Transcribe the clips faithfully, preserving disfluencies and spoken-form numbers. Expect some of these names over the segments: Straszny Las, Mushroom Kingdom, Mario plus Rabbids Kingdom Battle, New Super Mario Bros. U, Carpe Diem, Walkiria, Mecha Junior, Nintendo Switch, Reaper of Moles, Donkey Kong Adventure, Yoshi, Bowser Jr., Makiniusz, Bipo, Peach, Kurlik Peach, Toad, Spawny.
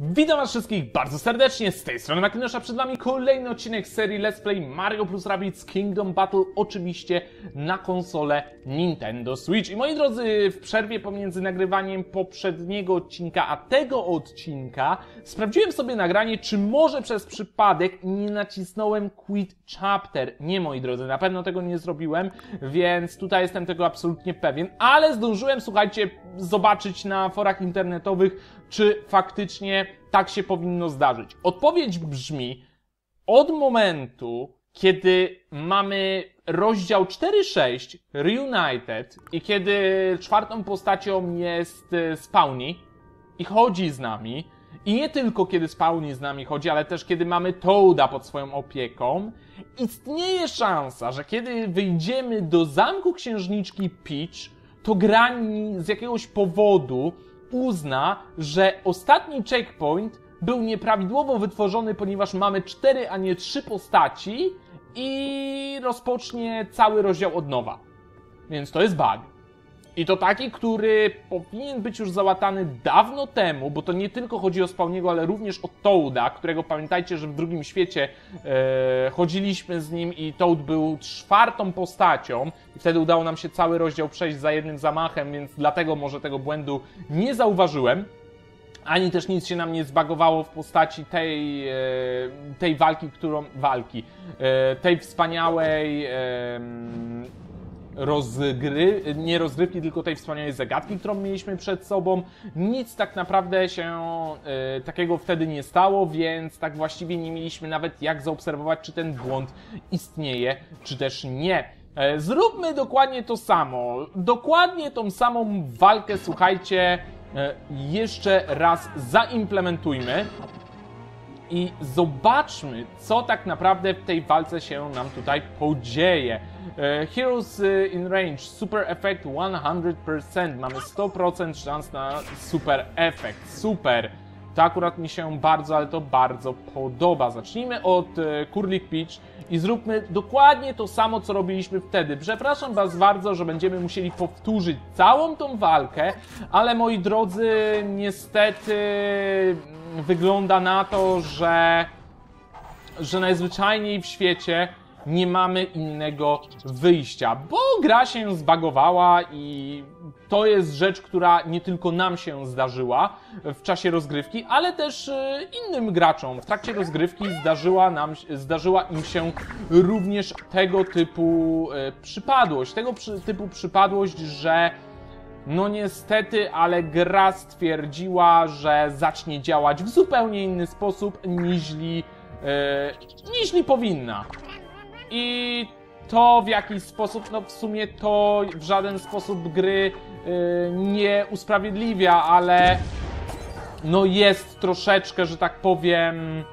Witam was wszystkich bardzo serdecznie, z tej strony Makiniusza, przed wami kolejny odcinek serii Let's Play Mario plus Rabbids Kingdom Battle, oczywiście na konsolę Nintendo Switch. I moi drodzy, w przerwie pomiędzy nagrywaniem poprzedniego odcinka a tego odcinka sprawdziłem sobie nagranie, czy może przez przypadek nie nacisnąłem Quit Chapter. Nie, moi drodzy, na pewno tego nie zrobiłem, więc tutaj jestem tego absolutnie pewien, ale zdążyłem, słuchajcie, zobaczyć na forach internetowych, czy faktycznie tak się powinno zdarzyć. Odpowiedź brzmi: od momentu, kiedy mamy rozdział cztery sześć, Reunited, i kiedy czwartą postacią jest Spawny i chodzi z nami, i nie tylko kiedy Spawny z nami chodzi, ale też kiedy mamy Toada pod swoją opieką, istnieje szansa, że kiedy wyjdziemy do zamku księżniczki Peach, to gra z jakiegoś powodu uzna, że ostatni checkpoint był nieprawidłowo wytworzony, ponieważ mamy cztery, a nie trzy postaci, i rozpocznie cały rozdział od nowa. Więc to jest bug. I to taki, który powinien być już załatany dawno temu, bo to nie tylko chodzi o Spawniego, ale również o Toada, którego pamiętajcie, że w drugim świecie e, chodziliśmy z nim i Toad był czwartą postacią i wtedy udało nam się cały rozdział przejść za jednym zamachem, więc dlatego może tego błędu nie zauważyłem, ani też nic się nam nie zbagowało w postaci tej, e, tej walki, którą... walki, e, tej wspaniałej... E, rozgry... nie rozgrywki, tylko tej wspaniałej zagadki, którą mieliśmy przed sobą. Nic tak naprawdę się y, takiego wtedy nie stało, więc tak właściwie nie mieliśmy nawet jak zaobserwować, czy ten błąd istnieje, czy też nie. E, zróbmy dokładnie to samo. Dokładnie tą samą walkę, słuchajcie, e, jeszcze raz zaimplementujmy i zobaczmy, co tak naprawdę w tej walce się nam tutaj podzieje. Heroes in range, super efekt sto procent, mamy sto procent szans na super efekt, super. To akurat mi się bardzo, ale to bardzo podoba. Zacznijmy od Curling Peach i zróbmy dokładnie to samo, co robiliśmy wtedy. Przepraszam was bardzo, że będziemy musieli powtórzyć całą tą walkę, ale moi drodzy, niestety wygląda na to, że, że najzwyczajniej w świecie nie mamy innego wyjścia, bo gra się zbagowała i to jest rzecz, która nie tylko nam się zdarzyła w czasie rozgrywki, ale też innym graczom. W trakcie rozgrywki zdarzyła, nam, zdarzyła im się również tego typu przypadłość, tego przy, typu przypadłość, że no niestety, ale gra stwierdziła, że zacznie działać w zupełnie inny sposób, niźli, yy, niźli powinna. I to w jakiś sposób, no w sumie to w żaden sposób gry yy, nie usprawiedliwia, ale no jest troszeczkę, że tak powiem,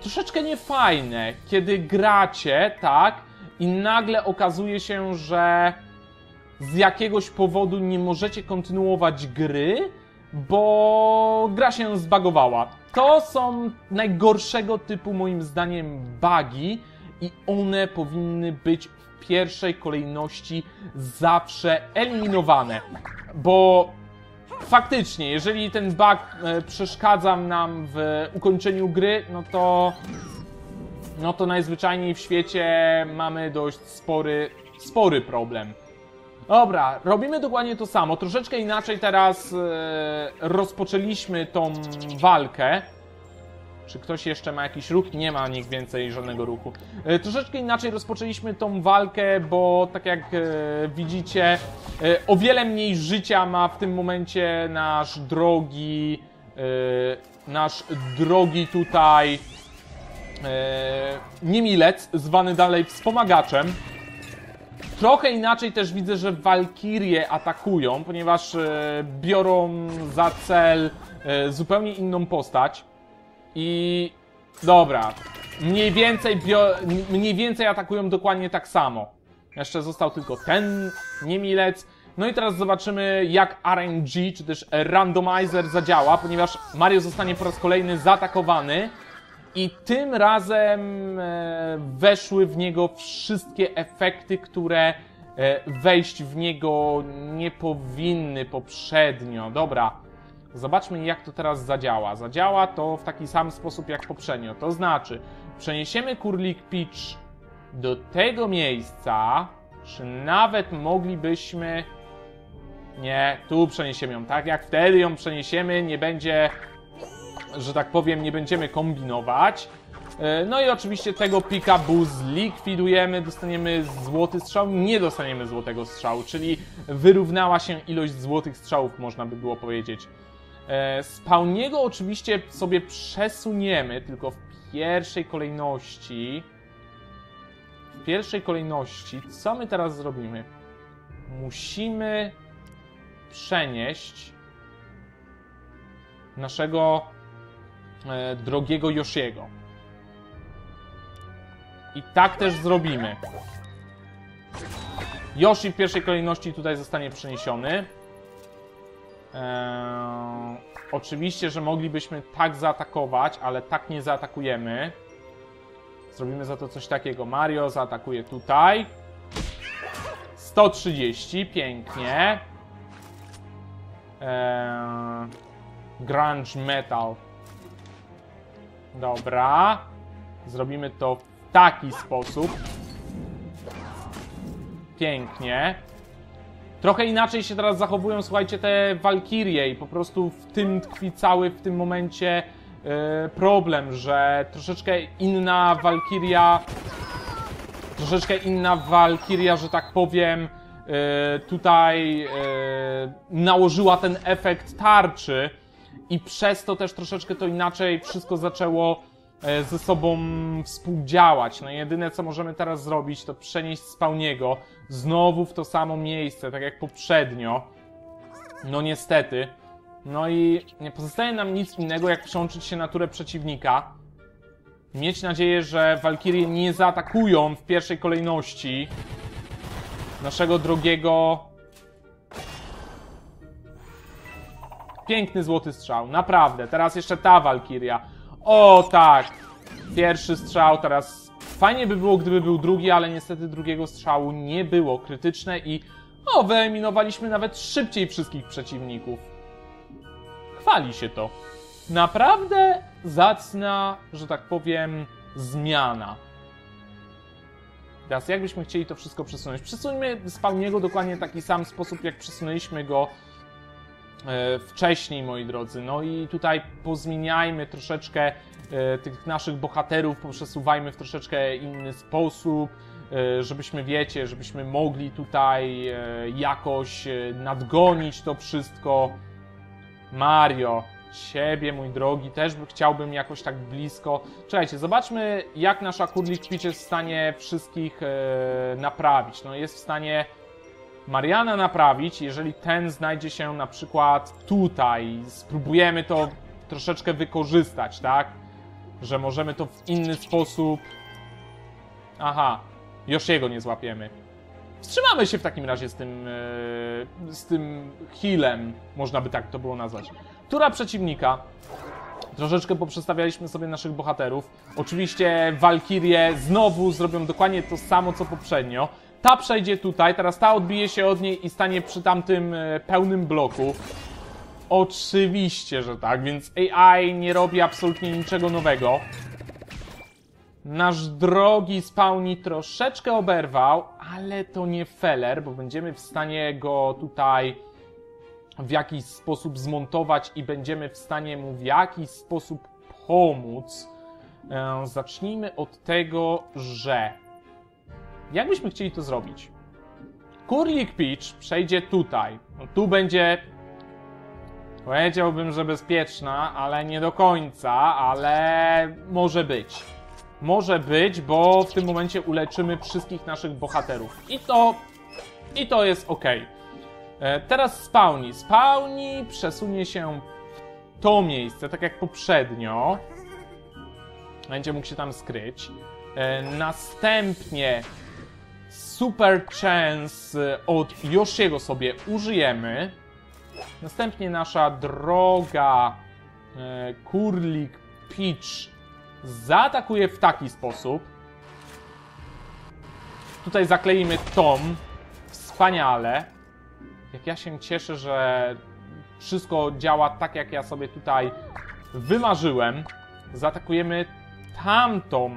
troszeczkę niefajne, kiedy gracie, tak, i nagle okazuje się, że z jakiegoś powodu nie możecie kontynuować gry, bo gra się zbagowała. To są najgorszego typu, moim zdaniem, bugi i one powinny być w pierwszej kolejności zawsze eliminowane, bo faktycznie, jeżeli ten bug przeszkadza nam w ukończeniu gry, no to, no to najzwyczajniej w świecie mamy dość spory, spory problem. Dobra, robimy dokładnie to samo. Troszeczkę inaczej teraz e, rozpoczęliśmy tą walkę. Czy ktoś jeszcze ma jakiś ruch? Nie ma nikt więcej żadnego ruchu. E, troszeczkę inaczej rozpoczęliśmy tą walkę, bo tak jak e, widzicie, e, o wiele mniej życia ma w tym momencie nasz drogi, e, nasz drogi tutaj e, niemilec, zwany dalej wspomagaczem. Trochę inaczej też widzę, że Walkirie atakują, ponieważ biorą za cel zupełnie inną postać. I dobra, mniej więcej, bio... mniej więcej atakują dokładnie tak samo. Jeszcze został tylko ten niemilec. No i teraz zobaczymy, jak R N G, czy też randomizer zadziała, ponieważ Mario zostanie po raz kolejny zaatakowany. I tym razem weszły w niego wszystkie efekty, które wejść w niego nie powinny poprzednio. Dobra, Zobaczmy, jak to teraz zadziała. Zadziała to w taki sam sposób jak poprzednio. To znaczy, przeniesiemy kurlik Peach do tego miejsca, czy nawet moglibyśmy... Nie, tu przeniesiemy ją, tak? Jak wtedy ją przeniesiemy, nie będzie, że tak powiem, nie będziemy kombinować. No i oczywiście tego Pikabu zlikwidujemy, dostaniemy złoty strzał, nie dostaniemy złotego strzału, czyli wyrównała się ilość złotych strzałów, można by było powiedzieć. Spawniego oczywiście sobie przesuniemy, tylko w pierwszej kolejności... W pierwszej kolejności, co my teraz zrobimy? Musimy przenieść naszego e, drogiego Yoshiego. I tak też zrobimy. Yoshi w pierwszej kolejności tutaj zostanie przeniesiony. Eee, oczywiście, że moglibyśmy tak zaatakować, ale tak nie zaatakujemy. Zrobimy za to coś takiego. Mario zaatakuje tutaj. sto trzydzieści, pięknie. Eee, grunge metal. Dobra. Zrobimy to w taki sposób. Pięknie. Trochę inaczej się teraz zachowują, słuchajcie, te Walkirie i po prostu w tym tkwi cały w tym momencie problem, że troszeczkę inna Walkiria, troszeczkę inna Walkiria, że tak powiem, tutaj nałożyła ten efekt tarczy i przez to też troszeczkę to inaczej wszystko zaczęło ze sobą współdziałać. No jedyne, co możemy teraz zrobić, to przenieść Spawniego znowu w to samo miejsce, tak jak poprzednio. No niestety. No i nie pozostaje nam nic innego, jak przełączyć się na turę przeciwnika. Mieć nadzieję, że Walkirie nie zaatakują w pierwszej kolejności naszego drogiego... Piękny złoty strzał, naprawdę. Teraz jeszcze ta Walkiria. O tak! Pierwszy strzał, teraz... Fajnie by było, gdyby był drugi, ale niestety drugiego strzału nie było. Krytyczne i... O, wyeliminowaliśmy nawet szybciej wszystkich przeciwników. Chwali się to. Naprawdę zacna, że tak powiem, zmiana. Teraz jakbyśmy chcieli to wszystko przesunąć? Przesuńmy Spawniego dokładnie w taki sam sposób, jak przesunęliśmy go e, wcześniej, moi drodzy. No i tutaj pozmieniajmy troszeczkę e, tych naszych bohaterów, przesuwajmy w troszeczkę inny sposób, e, żebyśmy, wiecie, żebyśmy mogli tutaj e, jakoś e, nadgonić to wszystko. Mario, ciebie, mój drogi, też by chciałbym jakoś tak blisko. Czekajcie, zobaczmy, jak nasza Kurlik Peach jest w stanie wszystkich yy, naprawić. No, jest w stanie Mariana naprawić, jeżeli ten znajdzie się na przykład tutaj. Spróbujemy to troszeczkę wykorzystać, tak? Że możemy to w inny sposób... Aha, Yoshiego nie złapiemy. Wstrzymamy się w takim razie z tym, yy, z tym healem, można by tak to było nazwać. Tura przeciwnika. Troszeczkę poprzestawialiśmy sobie naszych bohaterów. Oczywiście Walkirie znowu zrobią dokładnie to samo, co poprzednio. Ta przejdzie tutaj, teraz ta odbije się od niej i stanie przy tamtym yy, pełnym bloku. Oczywiście, że tak, więc A I nie robi absolutnie niczego nowego. Nasz drogi Spawny troszeczkę oberwał, ale to nie feller, bo będziemy w stanie go tutaj w jakiś sposób zmontować i będziemy w stanie mu w jakiś sposób pomóc. Zacznijmy od tego, że... Jak byśmy chcieli to zrobić? Kurlik Peach przejdzie tutaj. No, tu będzie... Powiedziałbym, że bezpieczna, ale nie do końca, ale może być. Może być, bo w tym momencie uleczymy wszystkich naszych bohaterów. I to, i to jest ok. Teraz Spawny. Spawny przesunie się w to miejsce, tak jak poprzednio. Będzie mógł się tam skryć. Następnie Super Chance od Yoshiego sobie użyjemy. Następnie nasza droga Kurlik Peach zaatakuje w taki sposób. Tutaj zakleimy tom. Wspaniale. Jak ja się cieszę, że Wszystko działa tak, jak ja sobie tutaj wymarzyłem. Zaatakujemy tamtą...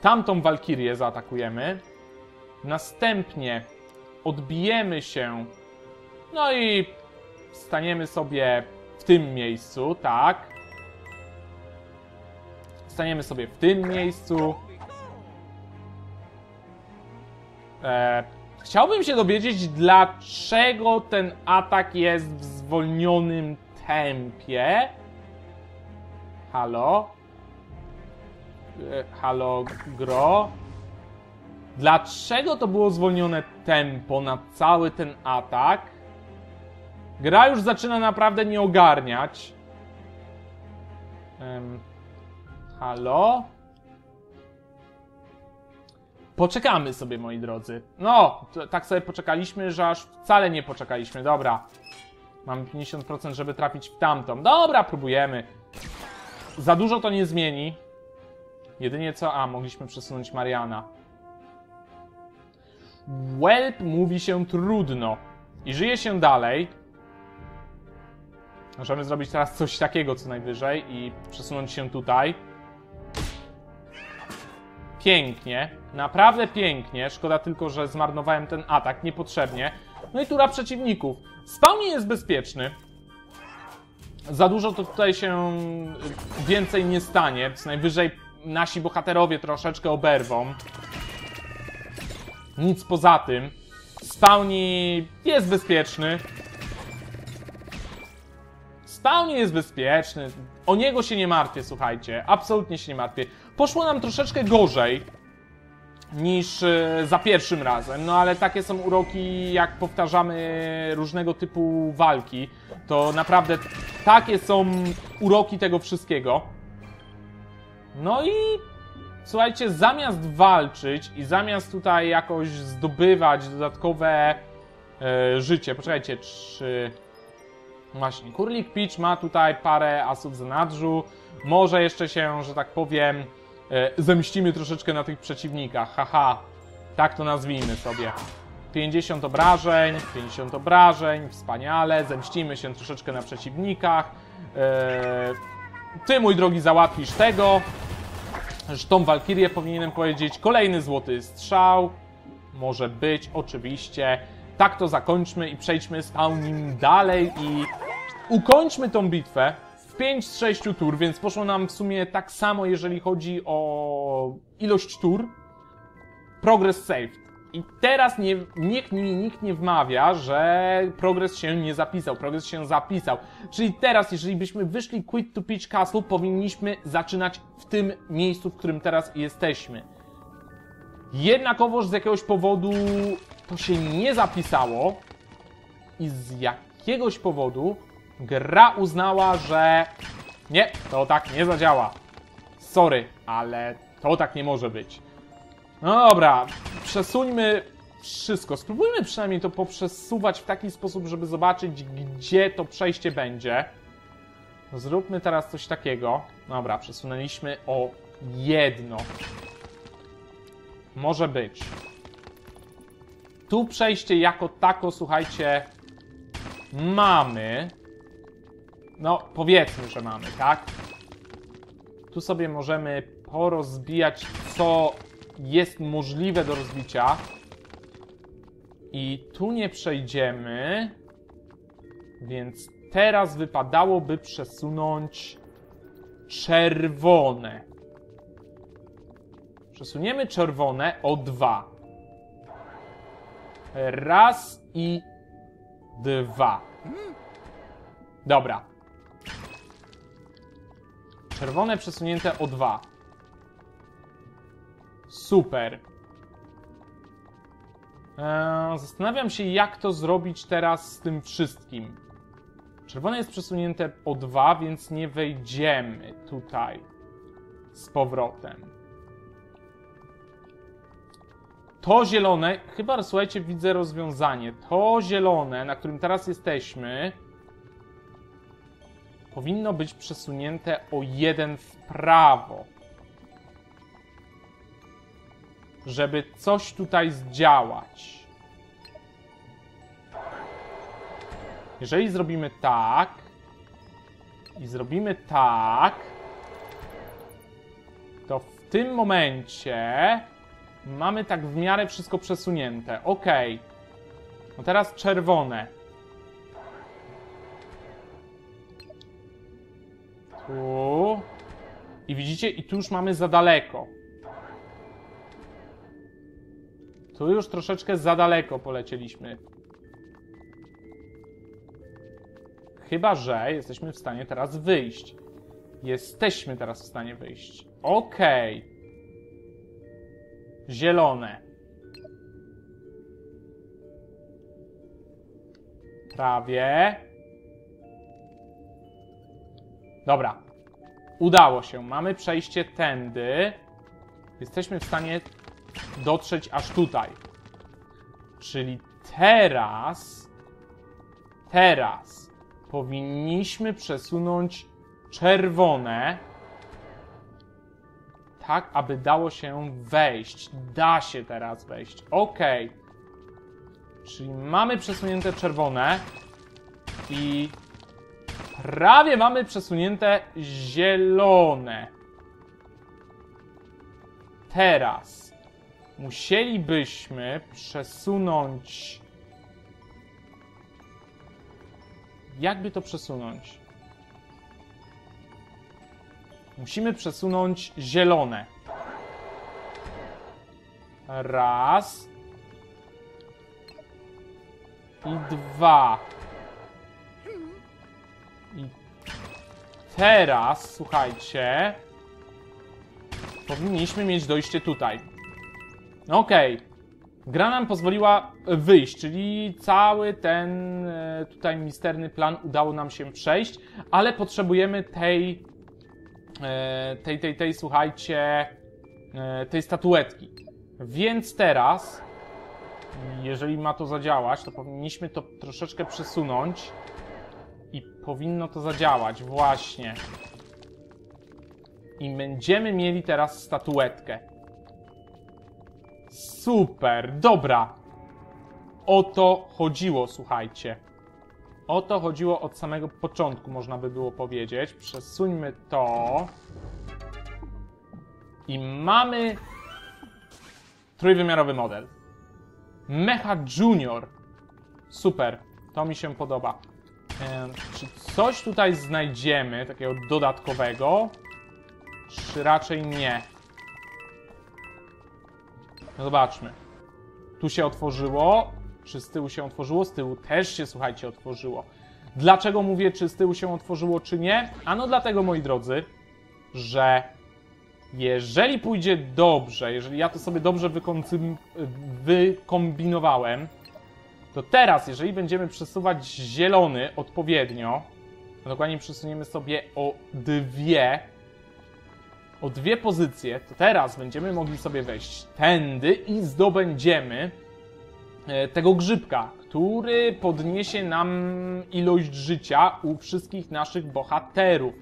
Tamtą Walkirię zaatakujemy. Następnie odbijemy się. No i staniemy sobie w tym miejscu, tak. Staniemy sobie w tym miejscu. Eee, chciałbym się dowiedzieć, dlaczego ten atak jest w zwolnionym tempie. Halo? Halo, gro? Dlaczego to było zwolnione tempo na cały ten atak? Gra już zaczyna naprawdę nie ogarniać. Um, halo? Poczekamy sobie, moi drodzy. No, tak sobie poczekaliśmy, że aż wcale nie poczekaliśmy. Dobra. Mamy pięćdziesiąt procent, żeby trafić w tamtą. Dobra, próbujemy. Za dużo to nie zmieni. Jedynie co... A, mogliśmy przesunąć Mariana. Welp, mówi się trudno. I żyje się dalej. Możemy zrobić teraz coś takiego co najwyżej i przesunąć się tutaj. Pięknie. Naprawdę pięknie. Szkoda tylko, że zmarnowałem ten atak niepotrzebnie. No i tura przeciwników. Spawny jest bezpieczny. Za dużo to tutaj się więcej nie stanie. Co najwyżej nasi bohaterowie troszeczkę oberwą. Nic poza tym. Spawny jest bezpieczny. Spawny jest bezpieczny. O niego się nie martwię, słuchajcie. Absolutnie się nie martwię. Poszło nam troszeczkę gorzej niż za pierwszym razem. No ale takie są uroki, jak powtarzamy różnego typu walki. To naprawdę takie są uroki tego wszystkiego. No i... Słuchajcie, zamiast walczyć i zamiast tutaj jakoś zdobywać dodatkowe e, życie... Poczekajcie, czy... Właśnie, Kurlik Peach ma tutaj parę asów w zanadrzu. Może jeszcze się, że tak powiem, e, zemścimy troszeczkę na tych przeciwnikach. Haha, tak to nazwijmy sobie. pięćdziesiąt obrażeń, pięćdziesiąt obrażeń, wspaniale. Zemścimy się troszeczkę na przeciwnikach. E, ty, mój drogi, załatwisz tego. Tą Walkirię powinienem powiedzieć. Kolejny złoty strzał. Może być, oczywiście. Tak to zakończmy i przejdźmy z nim dalej i ukończmy tą bitwę w pięć z sześciu tur, więc poszło nam w sumie tak samo, jeżeli chodzi o ilość tur. Progress saved. I teraz nie, niech mi nikt nie wmawia, że progres się nie zapisał, progres się zapisał. Czyli teraz, jeżeli byśmy wyszli Quit to Peach Castle, powinniśmy zaczynać w tym miejscu, w którym teraz jesteśmy. Jednakowoż z jakiegoś powodu to się nie zapisało i z jakiegoś powodu gra uznała, że nie, to tak nie zadziała. Sorry, ale to tak nie może być. No dobra, przesuńmy wszystko. Spróbujmy przynajmniej to poprzesuwać w taki sposób, żeby zobaczyć, gdzie to przejście będzie. Zróbmy teraz coś takiego. Dobra, przesunęliśmy o jedno. Może być. Tu przejście jako tako, słuchajcie, mamy. No, powiedzmy, że mamy, tak? Tu sobie możemy porozbijać, co... jest możliwe do rozbicia. I tu nie przejdziemy. Więc teraz wypadałoby przesunąć czerwone. Przesuniemy czerwone o dwa. Raz i dwa. Dobra. Czerwone przesunięte o dwa. Super. Eee, zastanawiam się, jak to zrobić teraz z tym wszystkim. Czerwone jest przesunięte o dwa, więc nie wejdziemy tutaj z powrotem. To zielone, chyba, słuchajcie, widzę rozwiązanie. To zielone, na którym teraz jesteśmy, powinno być przesunięte o jeden w prawo. Żeby coś tutaj zdziałać. Jeżeli zrobimy tak i zrobimy tak, to w tym momencie mamy tak w miarę wszystko przesunięte. Ok. No teraz czerwone. Tu. I widzicie, i tu już mamy za daleko. Tu już troszeczkę za daleko polecieliśmy. Chyba że jesteśmy w stanie teraz wyjść. Jesteśmy teraz w stanie wyjść. Okej. Okay. Zielone. Prawie. Dobra. Udało się. Mamy przejście tędy. Jesteśmy w stanie dotrzeć aż tutaj. Czyli teraz... Teraz... powinniśmy przesunąć czerwone, tak aby dało się wejść. Da się teraz wejść. Ok. Czyli mamy przesunięte czerwone i prawie mamy przesunięte zielone. Teraz musielibyśmy przesunąć... Jakby to przesunąć? Musimy przesunąć zielone. Raz. I dwa. I teraz, słuchajcie, powinniśmy mieć dojście tutaj. Okej. Okay. Gra nam pozwoliła wyjść, czyli cały ten tutaj misterny plan udało nam się przejść, ale potrzebujemy tej, tej, tej, tej, słuchajcie, tej statuetki. Więc teraz, jeżeli ma to zadziałać, to powinniśmy to troszeczkę przesunąć i powinno to zadziałać, właśnie. I będziemy mieli teraz statuetkę. Super, dobra. O to chodziło, słuchajcie. O to chodziło od samego początku, można by było powiedzieć. Przesuńmy to. I mamy trójwymiarowy model. Mecha Junior. Super, to mi się podoba. Czy coś tutaj znajdziemy, takiego dodatkowego? Czy raczej nie? Zobaczmy. Tu się otworzyło. Czy z tyłu się otworzyło? Z tyłu też się, słuchajcie, otworzyło. Dlaczego mówię, czy z tyłu się otworzyło, czy nie? Ano dlatego, moi drodzy, że jeżeli pójdzie dobrze, jeżeli ja to sobie dobrze wykombinowałem, to teraz, jeżeli będziemy przesuwać zielony odpowiednio, a dokładnie przesuniemy sobie o dwie, o dwie pozycje, to teraz będziemy mogli sobie wejść tędy i zdobędziemy tego grzybka, który podniesie nam ilość życia u wszystkich naszych bohaterów.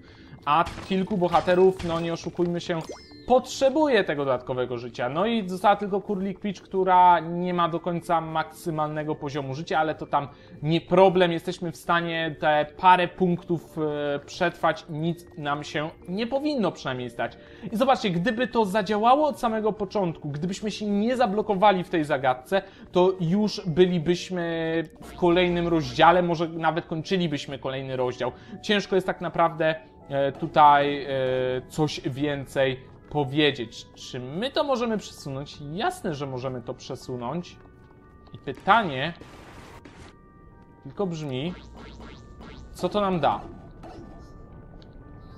A kilku bohaterów, no nie oszukujmy się, potrzebuje tego dodatkowego życia. No i została tylko Curly Peach, która nie ma do końca maksymalnego poziomu życia, ale to tam nie problem. Jesteśmy w stanie te parę punktów przetrwać, nic nam się nie powinno przynajmniej stać. I zobaczcie, gdyby to zadziałało od samego początku, gdybyśmy się nie zablokowali w tej zagadce, to już bylibyśmy w kolejnym rozdziale, może nawet kończylibyśmy kolejny rozdział. Ciężko jest tak naprawdę tutaj coś więcej powiedzieć. Czy my to możemy przesunąć? Jasne, że możemy to przesunąć. I pytanie tylko brzmi, co to nam da?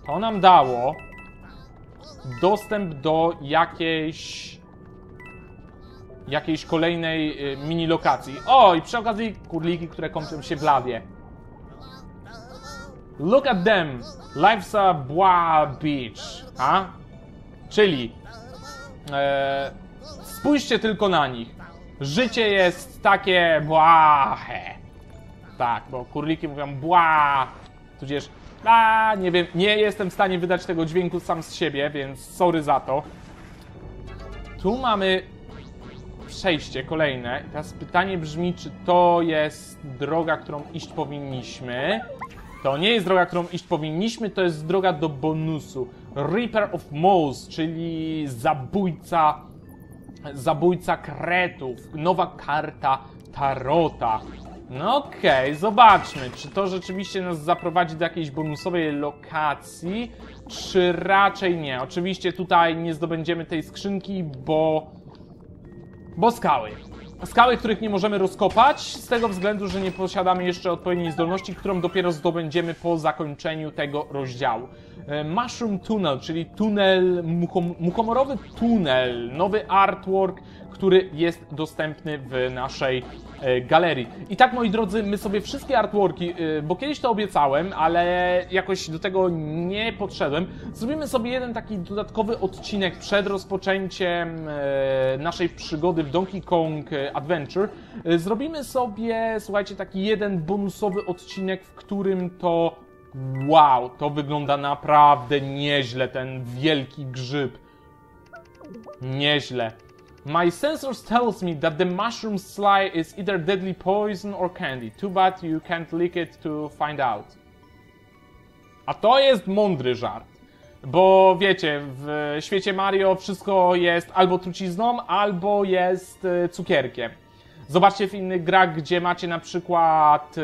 To nam dało dostęp do jakiejś jakiejś kolejnej mini lokacji. O, i przy okazji kurliki, które kąpią się w lawie. Look at them! Life's a blah beach. A? Czyli e, spójrzcie tylko na nich. Życie jest takie błahe. Tak, bo kurliki mówią bła. Tudzież a, nie wiem, nie jestem w stanie wydać tego dźwięku sam z siebie, więc sorry za to. Tu mamy przejście kolejne. I teraz pytanie brzmi, czy to jest droga, którą iść powinniśmy. To nie jest droga, którą iść powinniśmy, to jest droga do bonusu. Reaper of Moles, czyli zabójca, zabójca kretów. Nowa karta tarota. No okej, okay, zobaczmy, czy to rzeczywiście nas zaprowadzi do jakiejś bonusowej lokacji, czy raczej nie. Oczywiście tutaj nie zdobędziemy tej skrzynki, bo... bo skały. Skały, których nie możemy rozkopać, z tego względu, że nie posiadamy jeszcze odpowiedniej zdolności, którą dopiero zdobędziemy po zakończeniu tego rozdziału. Mushroom Tunnel, czyli tunel, muchom, muchomorowy tunel, nowy artwork, który jest dostępny w naszej galerii. I tak, moi drodzy, my sobie wszystkie artworki, bo kiedyś to obiecałem, ale jakoś do tego nie podszedłem, zrobimy sobie jeden taki dodatkowy odcinek przed rozpoczęciem naszej przygody w Donkey Kong Adventure. Zrobimy sobie, słuchajcie, taki jeden bonusowy odcinek, w którym to... wow, to wygląda naprawdę nieźle, ten wielki grzyb. Nieźle. My sensors tells me that the mushroom slime is either deadly poison or candy. Too bad you can't lick it to find out. A to jest mądry żart. Bo wiecie, w świecie Mario wszystko jest albo trucizną, albo jest cukierkiem. Zobaczcie w innych grach, gdzie macie na przykład e,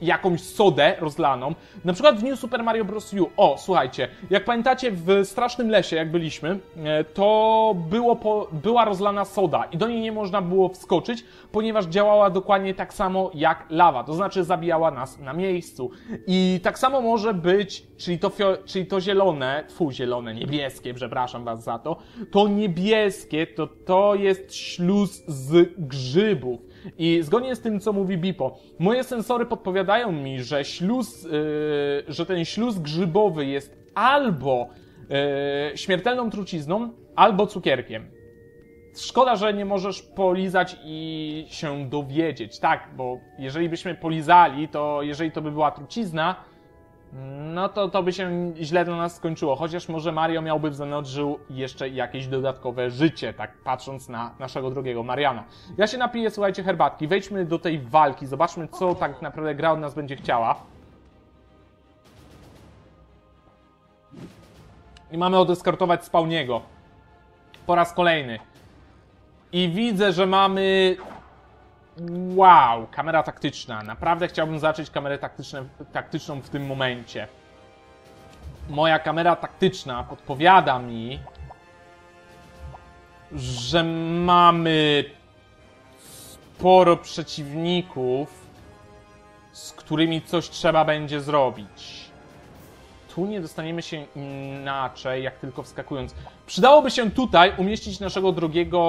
jakąś sodę rozlaną. Na przykład w New Super Mario Bros. U. O, słuchajcie, jak pamiętacie w Strasznym Lesie, jak byliśmy, e, to było po, była rozlana soda i do niej nie można było wskoczyć, ponieważ działała dokładnie tak samo jak lawa, to znaczy zabijała nas na miejscu. I tak samo może być, czyli to, fio, czyli to zielone, tfu, zielone, niebieskie, przepraszam was za to, to niebieskie, to to jest śluz z grzybów. Grzybów. I zgodnie z tym, co mówi Bipo, moje sensory podpowiadają mi, że śluz, yy, że ten śluz grzybowy jest albo yy, śmiertelną trucizną, albo cukierkiem. Szkoda, że nie możesz polizać i się dowiedzieć, tak, bo jeżeli byśmy polizali, to jeżeli to by była trucizna, no to to by się źle dla nas skończyło, chociaż może Mario miałby w zanadrzu jeszcze jakieś dodatkowe życie, tak patrząc na naszego drugiego Mariana. Ja się napiję, słuchajcie, herbatki, wejdźmy do tej walki, zobaczmy, co tak naprawdę gra od nas będzie chciała. I mamy odeskortować Spawniego. Po raz kolejny. I widzę, że mamy... wow, kamera taktyczna. Naprawdę chciałbym zacząć kamerę taktyczną w tym momencie. Moja kamera taktyczna podpowiada mi, że mamy sporo przeciwników, z którymi coś trzeba będzie zrobić. Tu nie dostaniemy się inaczej, jak tylko wskakując. Przydałoby się tutaj umieścić naszego drogiego,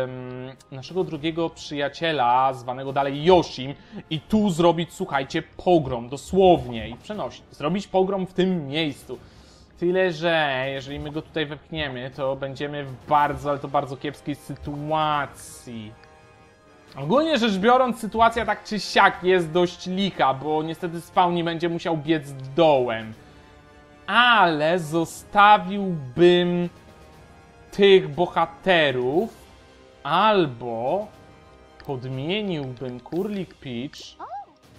um, naszego drogiego przyjaciela, zwanego dalej Yoshim, i tu zrobić, słuchajcie, pogrom, dosłownie, i przenosić. Zrobić pogrom w tym miejscu. Tyle, że jeżeli my go tutaj wepchniemy, to będziemy w bardzo, ale to bardzo kiepskiej sytuacji. Ogólnie rzecz biorąc, sytuacja tak czy siak jest dość licha, bo niestety Spawny będzie musiał biec dołem. Ale zostawiłbym tych bohaterów, albo podmieniłbym Kurlik Peach.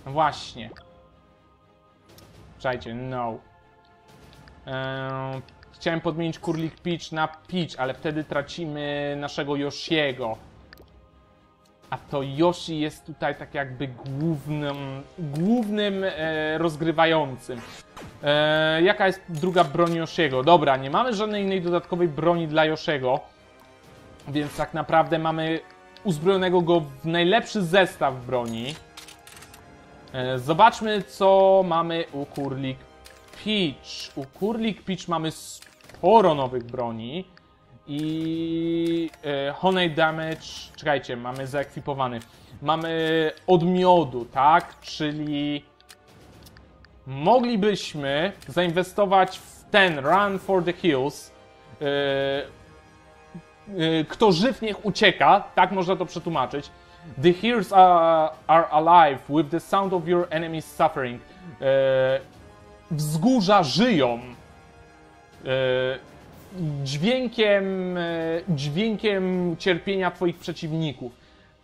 Właśnie. Czekajcie, no. Eee, chciałem podmienić Kurlik Peach na Peach, ale wtedy tracimy naszego Yoshiego. A to Yoshi jest tutaj tak jakby głównym, głównym e, rozgrywającym. E, jaka jest druga broń Yoshiego? Dobra, nie mamy żadnej innej dodatkowej broni dla Yoshiego, więc tak naprawdę mamy uzbrojonego go w najlepszy zestaw broni. E, zobaczmy, co mamy u Kurlik Peach. U Kurlik Peach mamy sporo nowych broni. I e, Honey Damage, czekajcie, mamy zaekwipowany. Mamy od miodu, tak? Czyli moglibyśmy zainwestować w ten Run for the Hills. E, e, kto żyw, niech ucieka, tak można to przetłumaczyć. The hills are, are alive with the sound of your enemies suffering. E, wzgórza żyją. E, dźwiękiem, dźwiękiem cierpienia twoich przeciwników.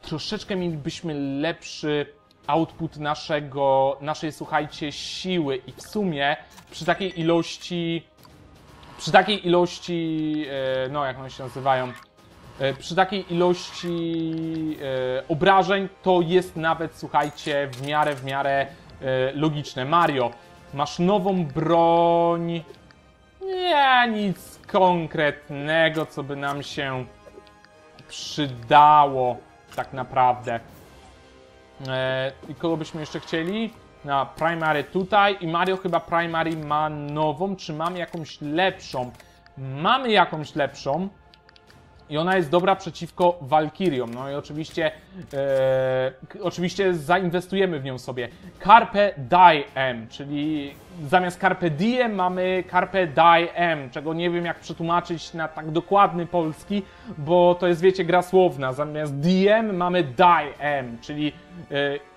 Troszeczkę mielibyśmy lepszy output naszego, naszej, słuchajcie, siły i w sumie przy takiej ilości, przy takiej ilości, no jak one się nazywają, przy takiej ilości obrażeń to jest nawet, słuchajcie, w miarę, w miarę logiczne. Mario, masz nową broń, nie, nic konkretnego, co by nam się przydało tak naprawdę. I kogo byśmy jeszcze chcieli? Na primary tutaj i Mario chyba primary ma nową, czy mamy jakąś lepszą? Mamy jakąś lepszą i ona jest dobra przeciwko Walkiriom. No i oczywiście e, oczywiście zainwestujemy w nią sobie. Carpe Diem, czyli zamiast Carpe Diem mamy Carpe Diem, czego nie wiem jak przetłumaczyć na tak dokładny polski, bo to jest, wiecie, gra słowna. Zamiast Diem mamy Diem, czyli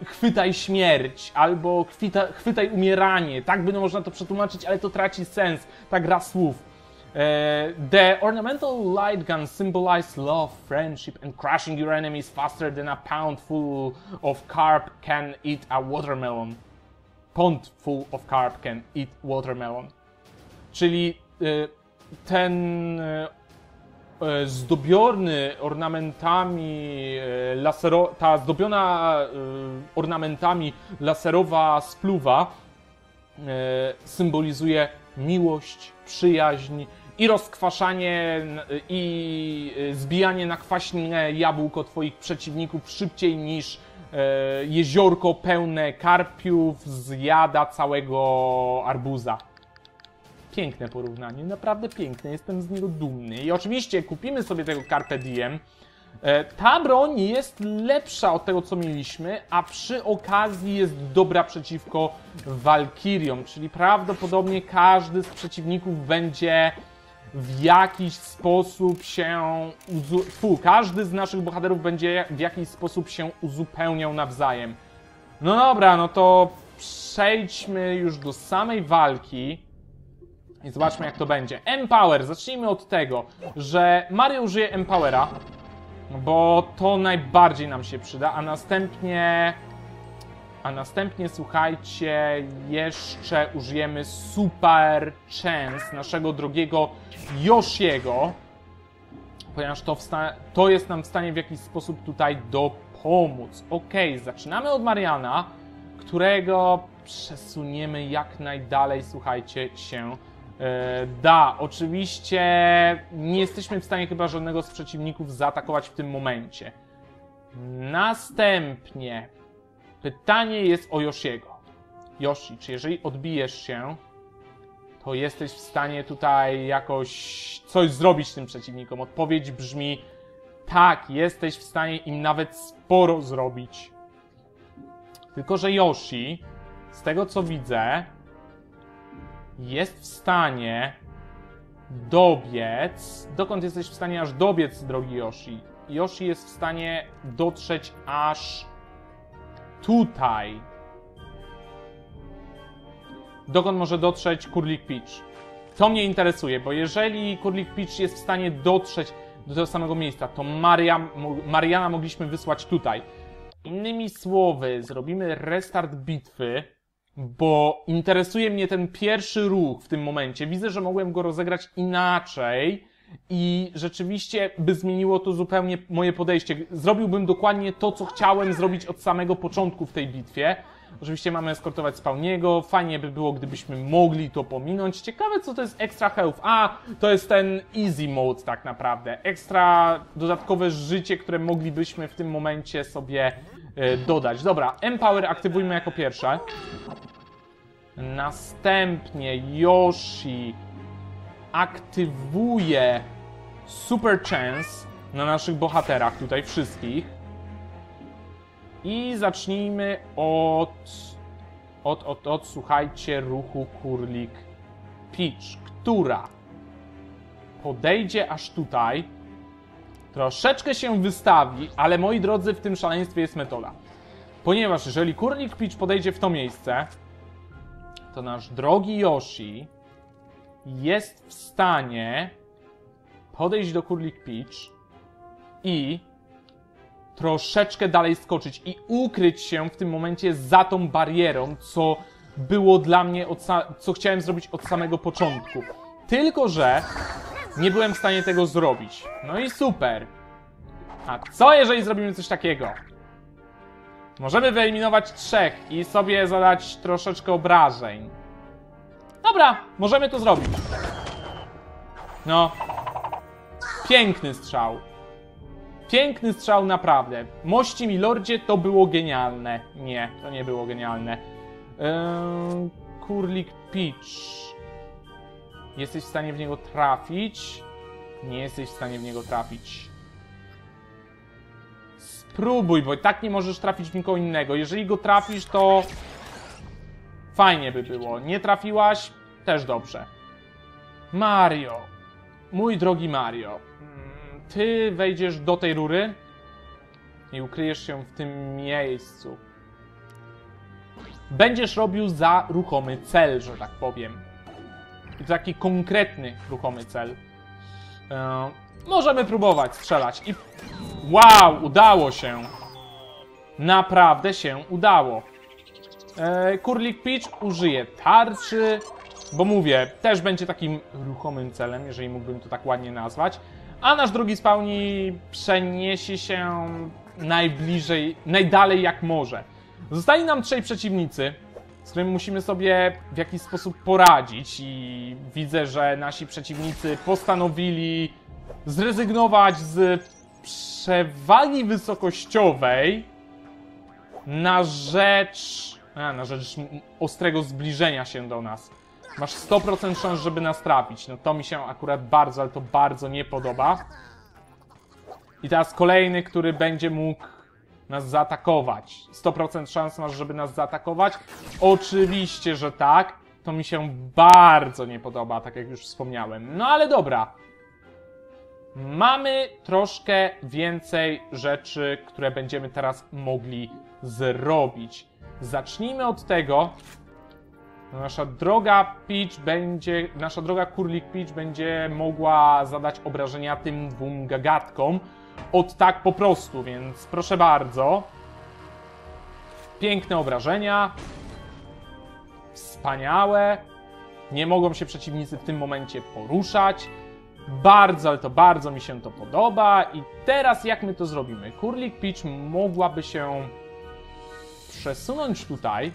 e, chwytaj śmierć albo chwyta, chwytaj umieranie. Tak by można to przetłumaczyć, ale to traci sens, ta gra słów. Uh, the ornamental light gun symbolizes love, friendship, and crushing your enemies faster than a pound full of carp can eat a watermelon. Pound full of carp can eat watermelon. Czyli uh, ten uh, zdobiony ornamentami uh, lasero, ta zdobiona uh, ornamentami laserowa spluwa uh, symbolizuje miłość, przyjaźń i rozkwaszanie i zbijanie na kwaśne jabłko twoich przeciwników szybciej niż jeziorko pełne karpiów zjada całego arbuza. Piękne porównanie, naprawdę piękne, jestem z niego dumny. I oczywiście kupimy sobie tego Carpe Diem. Ta broń jest lepsza od tego, co mieliśmy, a przy okazji jest dobra przeciwko Walkiriom, czyli prawdopodobnie każdy z przeciwników będzie w jakiś sposób się... Fu, każdy z naszych bohaterów będzie w jakiś sposób się uzupełniał nawzajem. No dobra, no to przejdźmy już do samej walki. I zobaczmy, jak to będzie. Empower, zacznijmy od tego, że Mario użyje Empowera, bo to najbardziej nam się przyda, a następnie, a następnie, słuchajcie, jeszcze użyjemy Super Chance naszego drogiego Yoshiego, ponieważ to, to jest nam w stanie w jakiś sposób tutaj dopomóc. Ok, zaczynamy od Mariana, którego przesuniemy jak najdalej, słuchajcie, się da. Oczywiście nie jesteśmy w stanie chyba żadnego z przeciwników zaatakować w tym momencie. Następnie pytanie jest o Yoshiego. Yoshi, czy jeżeli odbijesz się, to jesteś w stanie tutaj jakoś coś zrobić tym przeciwnikom? Odpowiedź brzmi tak, jesteś w stanie im nawet sporo zrobić. Tylko że Yoshi, z tego co widzę, jest w stanie dobiec. Dokąd jesteś w stanie aż dobiec, drogi Yoshi? Yoshi jest w stanie dotrzeć aż tutaj. Dokąd może dotrzeć Kurlik Peach? To mnie interesuje, bo jeżeli Kurlik Peach jest w stanie dotrzeć do tego samego miejsca, to Mariam, Mariana mogliśmy wysłać tutaj. Innymi słowy, zrobimy restart bitwy, bo interesuje mnie ten pierwszy ruch w tym momencie. Widzę, że mogłem go rozegrać inaczej i rzeczywiście by zmieniło to zupełnie moje podejście. Zrobiłbym dokładnie to, co chciałem zrobić od samego początku w tej bitwie. Oczywiście mamy eskortować Spawniego. Fajnie by było, gdybyśmy mogli to pominąć. Ciekawe, co to jest extra health. A, to jest ten easy mode tak naprawdę. Ekstra dodatkowe życie, które moglibyśmy w tym momencie sobie dodać. Dobra, Empower aktywujmy jako pierwsze. Następnie Yoshi aktywuje Super Chance na naszych bohaterach, tutaj wszystkich. I zacznijmy od, od, od, od słuchajcie, ruchu Kurlik Peach, która podejdzie aż tutaj, troszeczkę się wystawi, ale moi drodzy, w tym szaleństwie jest metoda. Ponieważ jeżeli Kurlik Peach podejdzie w to miejsce, to nasz drogi Yoshi jest w stanie podejść do Kurlik Peach i troszeczkę dalej skoczyć i ukryć się w tym momencie za tą barierą, co było dla mnie, od co chciałem zrobić od samego początku. Tylko że nie byłem w stanie tego zrobić. No i super. A co jeżeli zrobimy coś takiego? Możemy wyeliminować trzech i sobie zadać troszeczkę obrażeń. Dobra, możemy to zrobić. No. Piękny strzał. Piękny strzał naprawdę. Mości mi lordzie, to było genialne. Nie, to nie było genialne. Eee, Kurlik Peach. Jesteś w stanie w niego trafić? Nie jesteś w stanie w niego trafić. Spróbuj, bo i tak nie możesz trafić w nikogo innego. Jeżeli go trafisz, to fajnie by było. Nie trafiłaś? Też dobrze. Mario. Mój drogi Mario. Ty wejdziesz do tej rury i ukryjesz się w tym miejscu. Będziesz robił za ruchomy cel, że tak powiem. Taki konkretny, ruchomy cel. Eee, możemy próbować strzelać i... Wow, udało się. Naprawdę się udało. Eee, Kurlik Peach użyje tarczy, bo mówię, też będzie takim ruchomym celem, jeżeli mógłbym to tak ładnie nazwać. A nasz drugi Spawny przeniesie się najbliżej, najdalej jak może. Zostali nam trzej przeciwnicy, z którymi musimy sobie w jakiś sposób poradzić i widzę, że nasi przeciwnicy postanowili zrezygnować z przewagi wysokościowej na rzecz, a, na rzecz ostrego zbliżenia się do nas. Masz sto procent szans, żeby nas trafić. No to mi się akurat bardzo, ale to bardzo nie podoba. I teraz kolejny, który będzie mógł nas zaatakować. sto procent szans masz, żeby nas zaatakować? Oczywiście, że tak. To mi się bardzo nie podoba, tak jak już wspomniałem. No ale dobra. Mamy troszkę więcej rzeczy, które będziemy teraz mogli zrobić. Zacznijmy od tego... Nasza droga Peach będzie, nasza droga Kurlik Peach będzie mogła zadać obrażenia tym dwóm gagatkom od tak po prostu, więc proszę bardzo. Piękne obrażenia. Wspaniałe. Nie mogą się przeciwnicy w tym momencie poruszać. Bardzo, ale to bardzo mi się to podoba. I teraz jak my to zrobimy? Kurlik Peach mogłaby się przesunąć tutaj.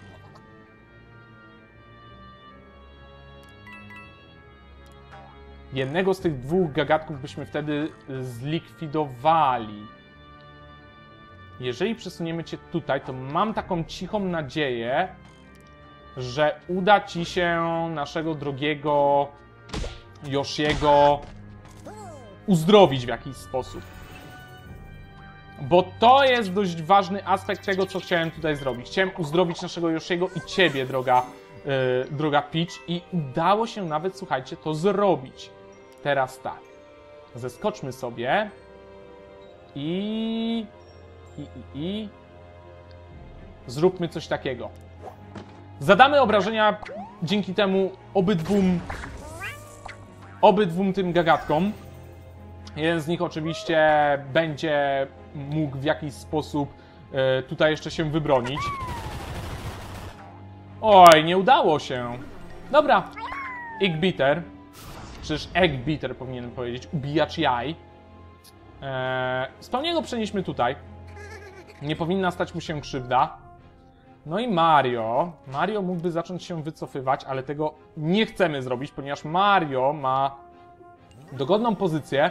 Jednego z tych dwóch gagatków byśmy wtedy zlikwidowali. Jeżeli przesuniemy cię tutaj, to mam taką cichą nadzieję, że uda ci się naszego drogiego Yoshiego uzdrowić w jakiś sposób. Bo to jest dość ważny aspekt tego, co chciałem tutaj zrobić. Chciałem uzdrowić naszego Yoshiego i ciebie, droga, yy, droga Peach. I udało się nawet, słuchajcie, to zrobić. Teraz tak, zeskoczmy sobie i, i, i, i zróbmy coś takiego. Zadamy obrażenia dzięki temu obydwum, obydwum tym gagatkom. Jeden z nich oczywiście będzie mógł w jakiś sposób y, tutaj jeszcze się wybronić. Oj, nie udało się. Dobra, Egg Beater. Przecież Egg Beater powinienem powiedzieć, ubijacz jaj. Eee, Spawniego przenieśmy tutaj. Nie powinna stać mu się krzywda. No i Mario. Mario mógłby zacząć się wycofywać, ale tego nie chcemy zrobić, ponieważ Mario ma dogodną pozycję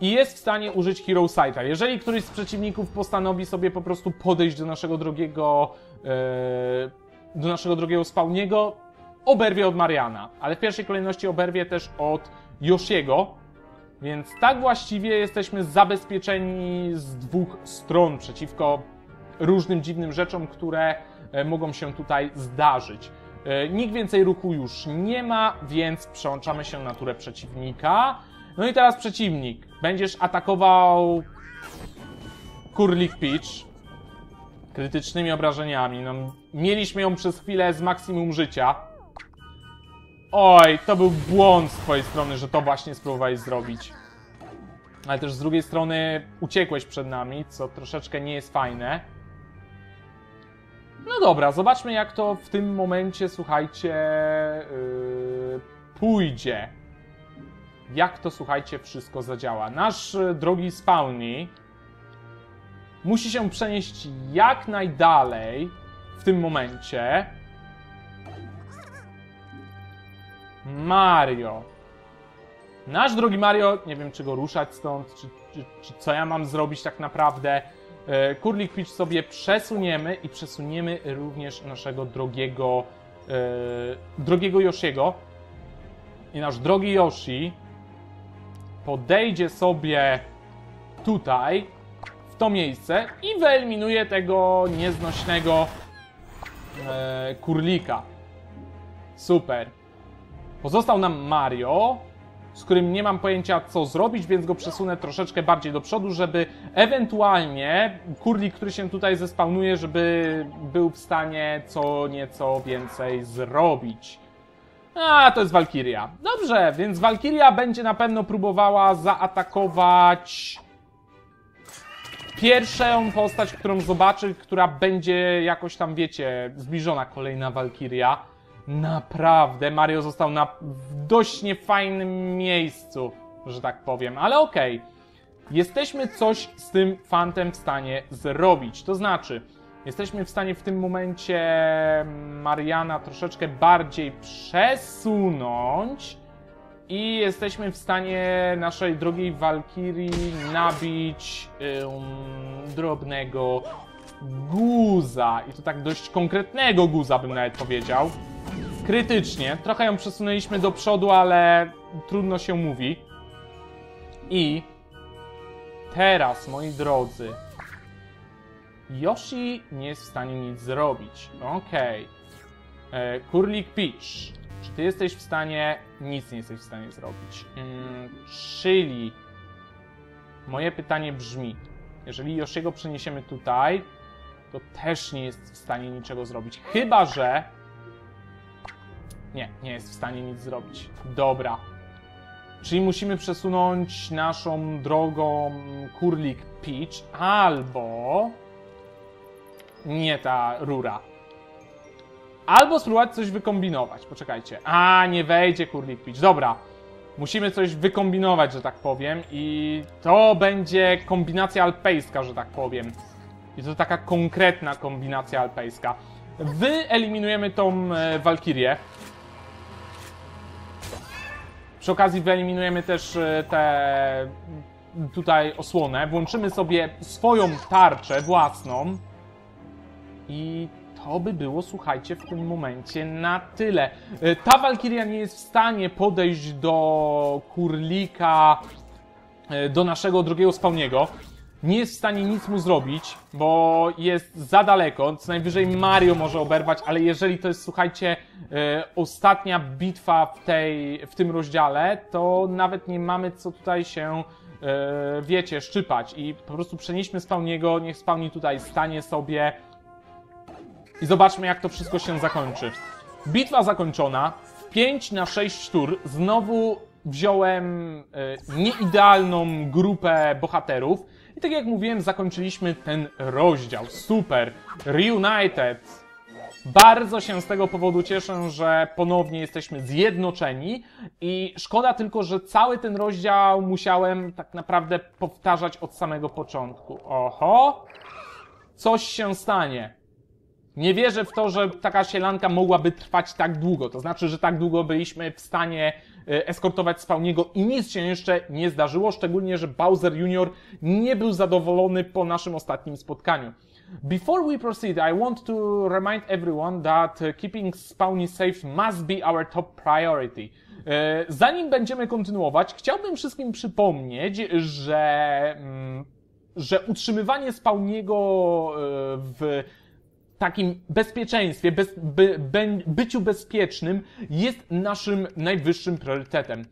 i jest w stanie użyć Hero Sighta. Jeżeli któryś z przeciwników postanowi sobie po prostu podejść do naszego drogiego, eee, do naszego drogiego Spawniego, oberwie od Mariana, ale w pierwszej kolejności oberwie też od Yoshiego, więc tak właściwie jesteśmy zabezpieczeni z dwóch stron przeciwko różnym dziwnym rzeczom, które mogą się tutaj zdarzyć. Nikt więcej ruchu już nie ma, więc przełączamy się na turę przeciwnika. No i teraz przeciwnik. Będziesz atakował Kurlik Peach krytycznymi obrażeniami. No, mieliśmy ją przez chwilę z maksimum życia. Oj, to był błąd z twojej strony, że to właśnie spróbowałeś zrobić. ale też z drugiej strony uciekłeś przed nami, co troszeczkę nie jest fajne. No dobra, zobaczmy jak to w tym momencie, słuchajcie, yy, pójdzie. Jak to, słuchajcie, wszystko zadziała. Nasz drogi Spawny musi się przenieść jak najdalej w tym momencie. Mario. Nasz drogi Mario, nie wiem czy go ruszać stąd, czy, czy, czy co ja mam zrobić tak naprawdę. Kurlik Peach sobie przesuniemy i przesuniemy również naszego drogiego, e, drogiego Yoshiego. I nasz drogi Yoshi podejdzie sobie tutaj, w to miejsce i wyeliminuje tego nieznośnego e, kurlika. Super. Pozostał nam Mario, z którym nie mam pojęcia co zrobić, więc go przesunę troszeczkę bardziej do przodu, żeby ewentualnie kurlik, który się tutaj zespawnuje, żeby był w stanie co nieco więcej zrobić. A, to jest Walkiria. Dobrze, więc Walkiria będzie na pewno próbowała zaatakować pierwszą postać, którą zobaczy, która będzie jakoś tam, wiecie, zbliżona. Kolejna Walkiria. Naprawdę, Mario został na dość niefajnym miejscu, że tak powiem, ale okej. Okay. Jesteśmy coś z tym fantem w stanie zrobić, to znaczy jesteśmy w stanie w tym momencie Mariana troszeczkę bardziej przesunąć i jesteśmy w stanie naszej drogiej Walkirii nabić um, drobnego guza i to tak dość konkretnego guza bym nawet powiedział. Krytycznie. Trochę ją przesunęliśmy do przodu, ale trudno się mówi. I teraz, moi drodzy, Yoshi nie jest w stanie nic zrobić. Okej. Okay. Kurlik Peach, czy ty jesteś w stanie... Nic nie jesteś w stanie zrobić. Hmm, czyli... Moje pytanie brzmi, jeżeli Yoshiego przeniesiemy tutaj, to też nie jest w stanie niczego zrobić. Chyba że... Nie, nie jest w stanie nic zrobić. Dobra. Czyli musimy przesunąć naszą drogą kurlik Peach albo... Nie ta rura. Albo spróbować coś wykombinować. Poczekajcie. A, nie wejdzie kurlik Peach. Dobra. Musimy coś wykombinować, że tak powiem. I to będzie kombinacja alpejska, że tak powiem. I to taka konkretna kombinacja alpejska. Wyeliminujemy tą Walkirię. Przy okazji wyeliminujemy też tę tutaj osłonę. Włączymy sobie swoją tarczę własną. I to by było, słuchajcie, w tym momencie na tyle. Ta Walkiria nie jest w stanie podejść do kurlika, do naszego drugiego Spawniego. Nie jest w stanie nic mu zrobić, bo jest za daleko. Co najwyżej Mario może oberwać, ale jeżeli to jest, słuchajcie, ostatnia bitwa w, tej, w tym rozdziale, to nawet nie mamy co tutaj się, wiecie, szczypać. I po prostu przenieśmy Spawniego, niech Spawni tutaj stanie sobie i zobaczmy jak to wszystko się zakończy. Bitwa zakończona. W pięć na sześć tur znowu wziąłem nieidealną grupę bohaterów. I tak jak mówiłem, zakończyliśmy ten rozdział. Super! Reunited! Bardzo się z tego powodu cieszę, że ponownie jesteśmy zjednoczeni i szkoda tylko, że cały ten rozdział musiałem tak naprawdę powtarzać od samego początku. Oho! Coś się stanie. Nie wierzę w to, że taka sielanka mogłaby trwać tak długo. To znaczy, że tak długo byliśmy w stanie eskortować Spawniego i nic się jeszcze nie zdarzyło, szczególnie, że Bowser junior nie był zadowolony po naszym ostatnim spotkaniu. Before we proceed, I want to remind everyone that keeping Spawny safe must be our top priority. Zanim będziemy kontynuować, chciałbym wszystkim przypomnieć, że, że utrzymywanie Spawniego w takim bezpieczeństwie, bez, by, be, byciu bezpiecznym jest naszym najwyższym priorytetem.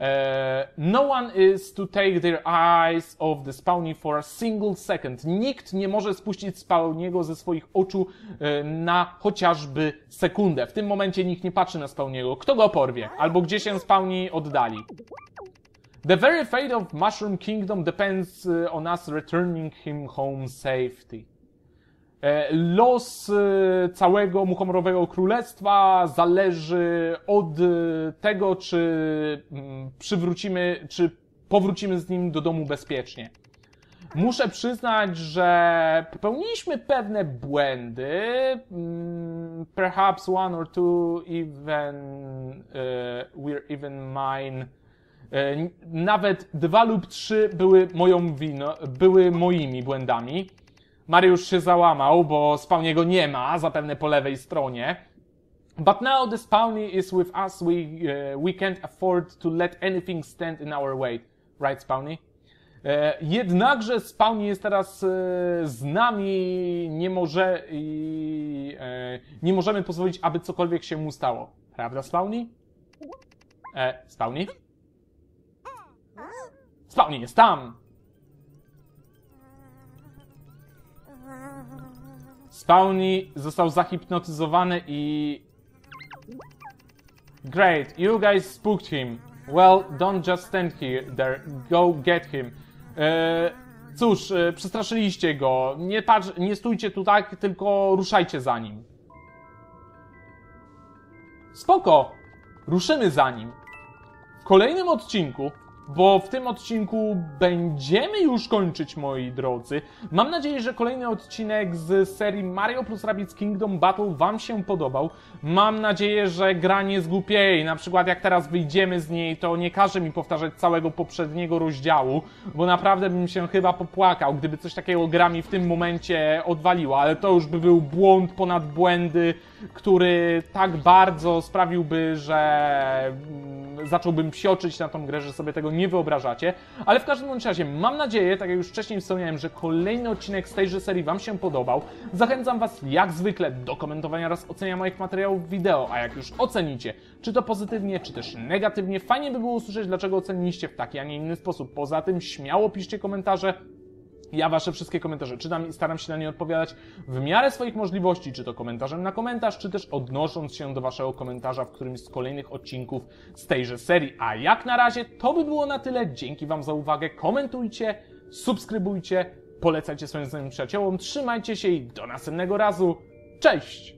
Eee, no one is to take their eyes off the Spawny for a single second. Nikt nie może spuścić Spawniego ze swoich oczu e, na chociażby sekundę. W tym momencie nikt nie patrzy na Spawniego. Kto go porwie? Albo gdzie się Spawni oddali? The very fate of Mushroom Kingdom depends uh, on us returning him home safely. E, los e, całego Muchomorowego Królestwa zależy od e, tego, czy m, przywrócimy, czy powrócimy z nim do domu bezpiecznie. Muszę przyznać, że popełniliśmy pewne błędy. Mm, perhaps one or two, even uh, were even mine. Nawet dwa lub trzy były moją winą, były moimi błędami. Mariusz się załamał, bo Spawniego nie ma, zapewne po lewej stronie. But now the Spawny is with us, we, uh, we can't afford to let anything stand in our way. Right, Spawny? E, jednakże Spawny jest teraz e, z nami, nie, może, i, e, nie możemy pozwolić, aby cokolwiek się mu stało. Prawda, Spawny? E, Spawny? Spawny jest tam! Spawny został zahipnotyzowany i... Great, you guys spooked him. Well, don't just stand here, there, go get him. Eee, cóż, e, przestraszyliście go. Nie, patrz, nie stójcie tu tak, tylko ruszajcie za nim. Spoko, ruszymy za nim. W kolejnym odcinku... Bo w tym odcinku będziemy już kończyć, moi drodzy. Mam nadzieję, że kolejny odcinek z serii Mario plus Rabbids Kingdom Battle wam się podobał. Mam nadzieję, że gra nie zgłupieje. Na przykład jak teraz wyjdziemy z niej, to nie każe mi powtarzać całego poprzedniego rozdziału, bo naprawdę bym się chyba popłakał, gdyby coś takiego gra mi w tym momencie odwaliła. Ale to już by był błąd ponad błędy, który tak bardzo sprawiłby, że zacząłbym psioczyć na tą grę, że sobie tego nie wyobrażacie. Ale w każdym razie mam nadzieję, tak jak już wcześniej wspomniałem, że kolejny odcinek z tejże serii wam się podobał. Zachęcam was jak zwykle do komentowania oraz ocenia moich materiałów wideo, a jak już ocenicie, czy to pozytywnie, czy też negatywnie, fajnie by było usłyszeć, dlaczego oceniliście w taki, a nie inny sposób. Poza tym śmiało piszcie komentarze. Ja wasze wszystkie komentarze czytam i staram się na nie odpowiadać w miarę swoich możliwości, czy to komentarzem na komentarz, czy też odnosząc się do waszego komentarza w którymś z kolejnych odcinków z tejże serii. A jak na razie to by było na tyle. Dzięki wam za uwagę. Komentujcie, subskrybujcie, polecajcie swoim znajomym przyjaciołom, trzymajcie się i do następnego razu. Cześć!